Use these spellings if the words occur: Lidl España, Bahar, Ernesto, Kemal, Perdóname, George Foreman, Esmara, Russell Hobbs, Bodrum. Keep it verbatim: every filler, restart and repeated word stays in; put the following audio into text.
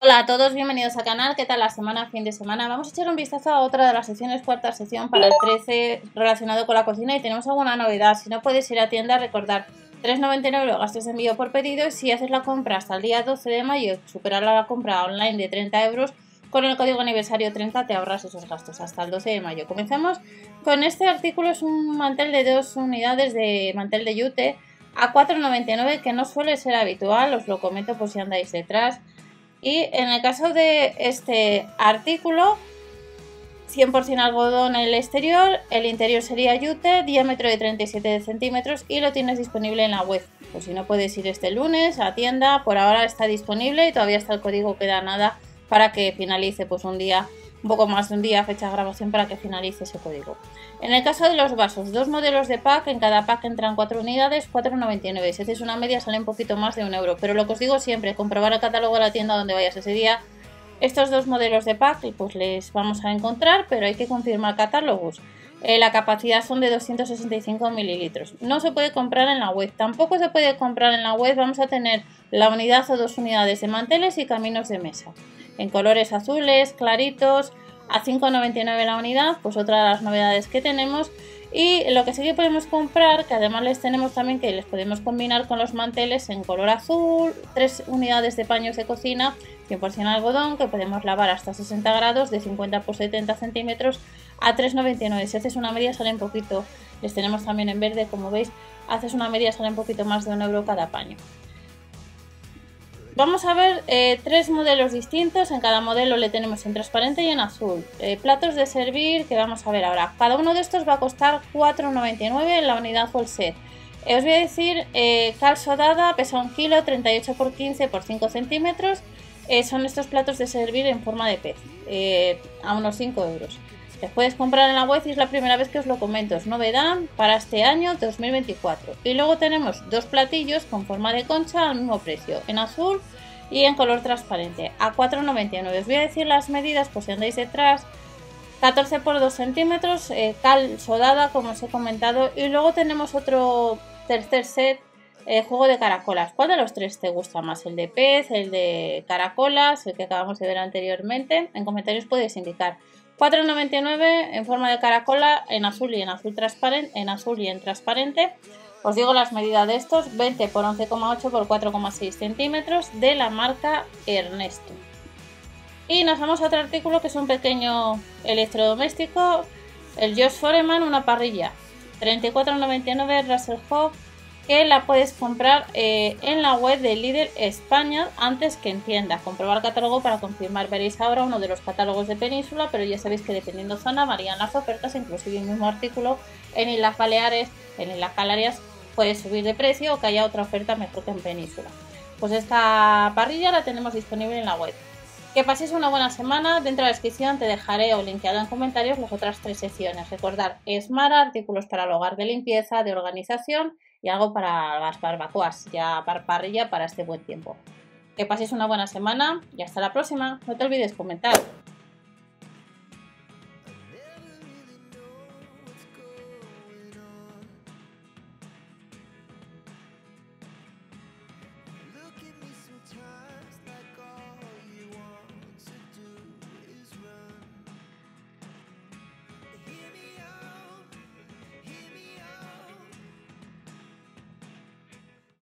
Hola a todos, bienvenidos al canal. ¿Qué tal la semana, fin de semana? Vamos a echar un vistazo a otra de las sesiones, cuarta sesión para el trece relacionado con la cocina y tenemos alguna novedad. Si no puedes ir a tienda, recordar tres noventa y nueve los gastos de envío por pedido y si haces la compra hasta el día doce de mayo, superar la compra online de treinta euros, con el código aniversario treinta te ahorras esos gastos hasta el doce de mayo. Comenzamos con este artículo, es un mantel de dos unidades de mantel de yute a cuatro noventa y nueve que no suele ser habitual, os lo comento por si andáis detrás. Y en el caso de este artículo, cien por ciento algodón en el exterior, el interior sería yute, diámetro de treinta y siete centímetros y lo tienes disponible en la web. Pues si no puedes ir este lunes a tienda, por ahora está disponible y todavía está el código, queda nada para que finalice pues un día, un poco más de un día, fecha de grabación para que finalice ese código. En el caso de los vasos, dos modelos de pack, en cada pack entran cuatro unidades, cuatro noventa y nueve. Si haces una media sale un poquito más de un euro, pero lo que os digo siempre, comprobar el catálogo de la tienda donde vayas ese día. Estos dos modelos de pack pues les vamos a encontrar, pero hay que confirmar catálogos. Eh, la capacidad son de doscientos sesenta y cinco mililitros. No se puede comprar en la web, tampoco se puede comprar en la web. Vamos a tener la unidad o dos unidades de manteles y caminos de mesa en colores azules claritos a cinco noventa y nueve la unidad, pues otra de las novedades que tenemos. Y lo que sí que podemos comprar, que además les tenemos también que les podemos combinar con los manteles en color azul, tres unidades de paños de cocina cien por ciento algodón que podemos lavar hasta sesenta grados de cincuenta por setenta centímetros a tres noventa y nueve. Si haces una media sale un poquito, les tenemos también en verde, como veis, haces una media sale un poquito más de un euro cada paño. Vamos a ver eh, tres modelos distintos, en cada modelo le tenemos en transparente y en azul. Eh, platos de servir que vamos a ver ahora. Cada uno de estos va a costar cuatro noventa y nueve la unidad o el set. Eh, os voy a decir, eh, cal sodada, pesa un kilo, treinta y ocho por quince por cinco centímetros. Eh, son estos platos de servir en forma de pez, eh, a unos cinco euros. Los puedes comprar en la web y es la primera vez que os lo comento, es novedad para este año dos mil veinticuatro. Y luego tenemos dos platillos con forma de concha al mismo precio, en azul y en color transparente, a cuatro noventa y nueve. Os voy a decir las medidas por si andáis detrás, catorce por dos centímetros, eh, cal sodada como os he comentado. Y luego tenemos otro tercer set, eh, juego de caracolas. ¿Cuál de los tres te gusta más? ¿El de pez, el de caracolas, el que acabamos de ver anteriormente? En comentarios podéis indicar. cuatro noventa y nueve en forma de caracola, en azul y en azul transparente, en azul y en transparente. Os digo las medidas de estos, veinte por once coma ocho por cuatro coma seis centímetros, de la marca Ernesto. Y nos vamos a otro artículo que es un pequeño electrodoméstico, el George Foreman, una parrilla, treinta y cuatro noventa y nueve Russell Hobbs, que la puedes comprar eh, en la web de Lidl España antes que en tienda. Comprobar catálogo para confirmar. Veréis ahora uno de los catálogos de Península, pero ya sabéis que dependiendo zona varían las ofertas, inclusive el mismo artículo en Islas Baleares, en Islas Canarias puede subir de precio o que haya otra oferta mejor que en Península. Pues esta parrilla la tenemos disponible en la web. Que paséis una buena semana. Dentro de la descripción te dejaré o linkeado en comentarios las otras tres secciones. Recordad, Esmara, artículos para el hogar de limpieza, de organización y algo para las barbacoas, ya par parrilla para este buen tiempo. Que paséis una buena semana y hasta la próxima. No te olvides comentar.